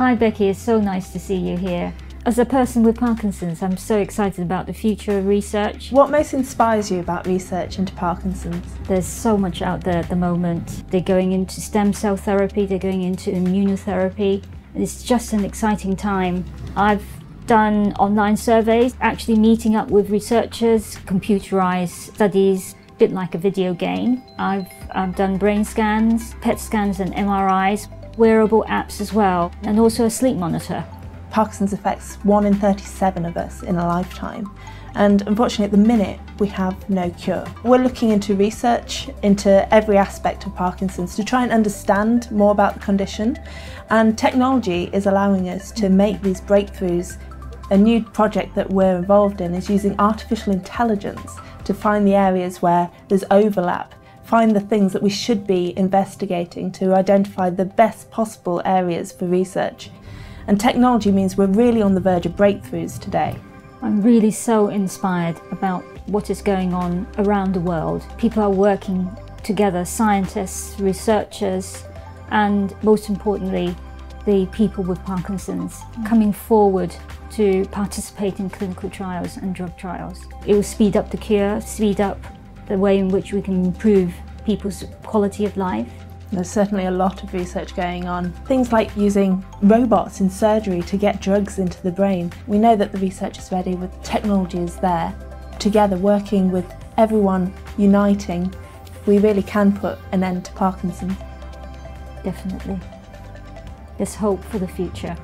Hi Becky, it's so nice to see you here. As a person with Parkinson's, I'm so excited about the future of research. What most inspires you about research into Parkinson's? There's so much out there at the moment. They're going into stem cell therapy, they're going into immunotherapy. It's just an exciting time. I've done online surveys, actually meeting up with researchers, computerized studies, a bit like a video game. I've done brain scans, PET scans and MRIs, wearable apps as well, and also a sleep monitor. Parkinson's affects 1 in 37 of us in a lifetime, and unfortunately at the minute we have no cure. We're looking into research into every aspect of Parkinson's to try and understand more about the condition, and technology is allowing us to make these breakthroughs. A new project that we're involved in is using artificial intelligence to find the areas where there's overlap, find the things that we should be investigating to identify the best possible areas for research. And technology means we're really on the verge of breakthroughs today. I'm really so inspired about what is going on around the world. People are working together, scientists, researchers, and most importantly, the people with Parkinson's coming forward to participate in clinical trials and drug trials. It will speed up the cure, speed up the way in which we can improve people's quality of life. There's certainly a lot of research going on. Things like using robots in surgery to get drugs into the brain. We know that the research is ready, the technology is there. Together, working with everyone, uniting, we really can put an end to Parkinson's. Definitely. There's hope for the future.